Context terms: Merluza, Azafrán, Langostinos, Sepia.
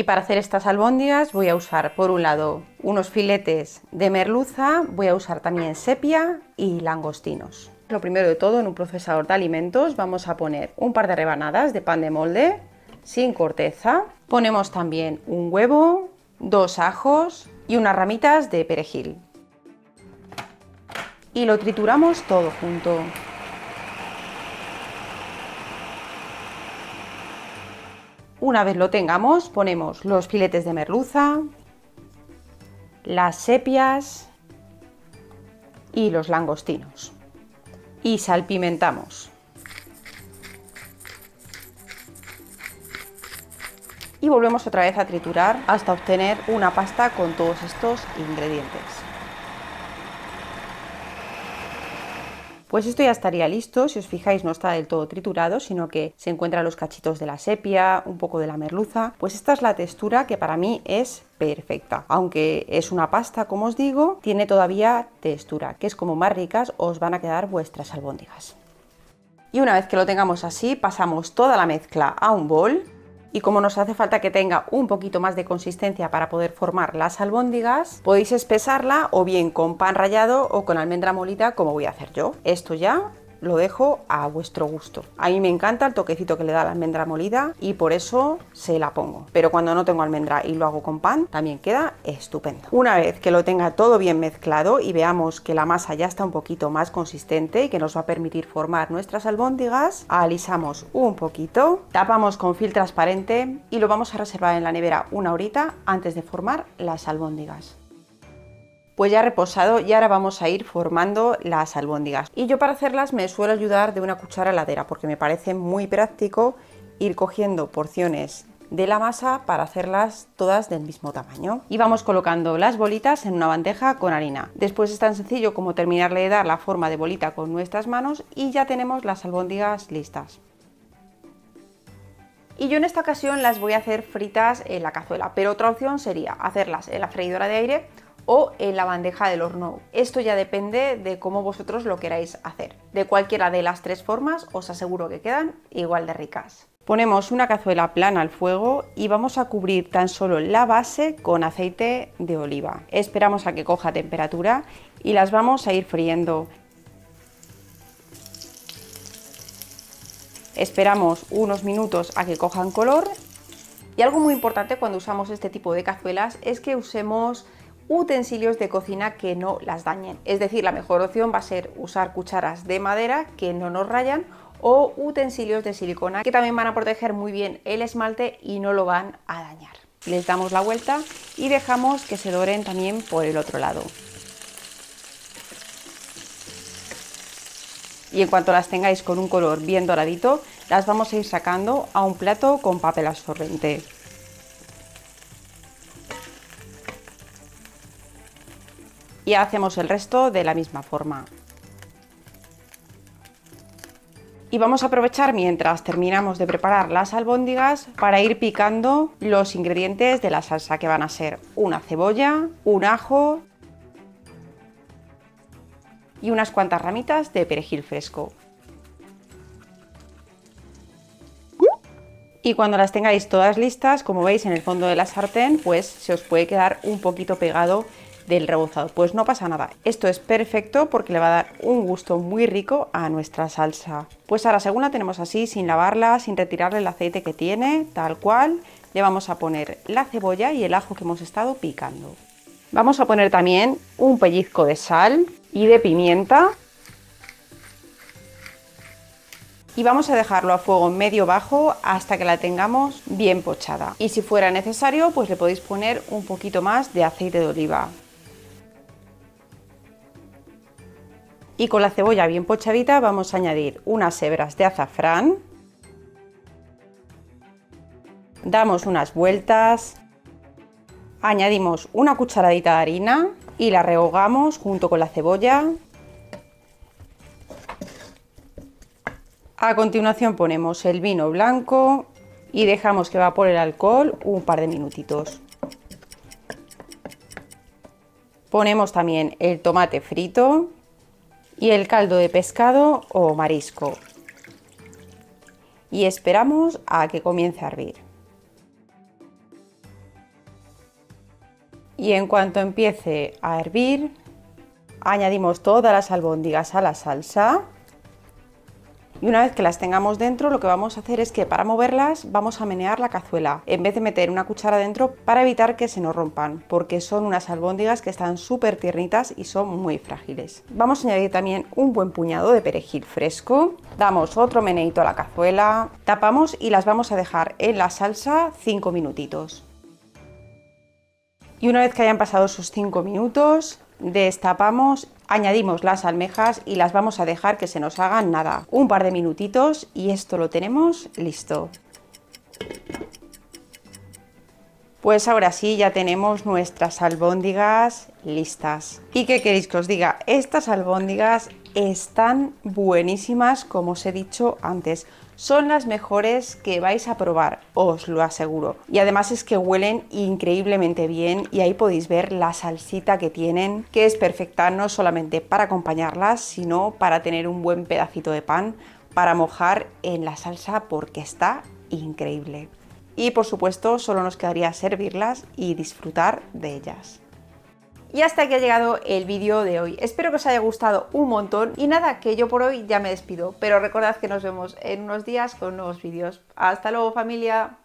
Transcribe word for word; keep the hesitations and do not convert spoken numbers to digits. Y para hacer estas albóndigas voy a usar por un lado unos filetes de merluza, voy a usar también sepia y langostinos. Lo primero de todo, en un procesador de alimentos vamos a poner un par de rebanadas de pan de molde sin corteza. Ponemos también un huevo, dos ajos y unas ramitas de perejil. Y lo trituramos todo junto. Una vez lo tengamos, ponemos los filetes de merluza, las sepias y los langostinos. Y salpimentamos. Y volvemos otra vez a triturar hasta obtener una pasta con todos estos ingredientes. Pues esto ya estaría listo. Si os fijáis, no está del todo triturado, sino que se encuentran los cachitos de la sepia, un poco de la merluza. Pues esta es la textura que para mí es perfecta. Aunque es una pasta, como os digo, tiene todavía textura, que es como más ricas os van a quedar vuestras albóndigas. Y una vez que lo tengamos así, pasamos toda la mezcla a un bol. Y como nos hace falta que tenga un poquito más de consistencia para poder formar las albóndigas, podéis espesarla o bien con pan rallado o con almendra molida, como voy a hacer yo. Esto ya lo dejo a vuestro gusto. A mí me encanta el toquecito que le da la almendra molida y por eso se la pongo. Pero cuando no tengo almendra y lo hago con pan, también queda estupendo. Una vez que lo tenga todo bien mezclado y veamos que la masa ya está un poquito más consistente y que nos va a permitir formar nuestras albóndigas, alisamos un poquito, tapamos con film transparente y lo vamos a reservar en la nevera una horita antes de formar las albóndigas. Pues ya ha reposado y ahora vamos a ir formando las albóndigas. Y yo para hacerlas me suelo ayudar de una cuchara heladera porque me parece muy práctico ir cogiendo porciones de la masa para hacerlas todas del mismo tamaño. Y vamos colocando las bolitas en una bandeja con harina. Después es tan sencillo como terminarle de dar la forma de bolita con nuestras manos y ya tenemos las albóndigas listas. Y yo en esta ocasión las voy a hacer fritas en la cazuela, pero otra opción sería hacerlas en la freidora de aire o en la bandeja del horno. Esto ya depende de cómo vosotros lo queráis hacer. De cualquiera de las tres formas os aseguro que quedan igual de ricas. Ponemos una cazuela plana al fuego y vamos a cubrir tan solo la base con aceite de oliva. Esperamos a que coja temperatura y las vamos a ir friendo. Esperamos unos minutos a que cojan color. Y algo muy importante cuando usamos este tipo de cazuelas es que usemos utensilios de cocina que no las dañen. Es decir, la mejor opción va a ser usar cucharas de madera que no nos rayan o utensilios de silicona que también van a proteger muy bien el esmalte y no lo van a dañar. Les damos la vuelta y dejamos que se doren también por el otro lado. Y en cuanto las tengáis con un color bien doradito, las vamos a ir sacando a un plato con papel absorbente. Y hacemos el resto de la misma forma. Y vamos a aprovechar mientras terminamos de preparar las albóndigas para ir picando los ingredientes de la salsa, que van a ser una cebolla, un ajo y unas cuantas ramitas de perejil fresco. Y cuando las tengáis todas listas, como veis en el fondo de la sartén, pues se os puede quedar un poquito pegado del rebozado, pues no pasa nada. Esto es perfecto porque le va a dar un gusto muy rico a nuestra salsa. Pues ahora, según la tenemos así, sin lavarla, sin retirarle el aceite que tiene, tal cual, le vamos a poner la cebolla y el ajo que hemos estado picando. Vamos a poner también un pellizco de sal y de pimienta. Y vamos a dejarlo a fuego medio bajo hasta que la tengamos bien pochada. Y si fuera necesario, pues le podéis poner un poquito más de aceite de oliva. Y con la cebolla bien pochadita vamos a añadir unas hebras de azafrán. Damos unas vueltas. Añadimos una cucharadita de harina y la rehogamos junto con la cebolla. A continuación ponemos el vino blanco y dejamos que evapore el alcohol un par de minutitos. Ponemos también el tomate frito y el caldo de pescado o marisco. Y esperamos a que comience a hervir. y en cuanto empiece a hervir añadimos todas las albóndigas a la salsa. Y una vez que las tengamos dentro, lo que vamos a hacer es que para moverlas vamos a menear la cazuela, en vez de meter una cuchara dentro, para evitar que se nos rompan, porque son unas albóndigas que están súper tiernitas y son muy frágiles. Vamos a añadir también un buen puñado de perejil fresco, damos otro meneito a la cazuela, tapamos y las vamos a dejar en la salsa cinco minutitos. Y una vez que hayan pasado sus cinco minutos, destapamos, añadimos las almejas y las vamos a dejar que se nos hagan nada, un par de minutitos, y esto lo tenemos listo. Pues ahora sí, ya tenemos nuestras albóndigas listas. ¿Y qué queréis que os diga? Estas albóndigas están buenísimas, como os he dicho antes. Son las mejores que vais a probar, os lo aseguro. Y además es que huelen increíblemente bien, y ahí podéis ver la salsita que tienen, que es perfecta no solamente para acompañarlas, sino para tener un buen pedacito de pan para mojar en la salsa, porque está increíble. Y por supuesto, solo nos quedaría servirlas y disfrutar de ellas. Y hasta aquí ha llegado el vídeo de hoy. Espero que os haya gustado un montón. Y nada, que yo por hoy ya me despido. Pero recordad que nos vemos en unos días con nuevos vídeos. ¡Hasta luego, familia!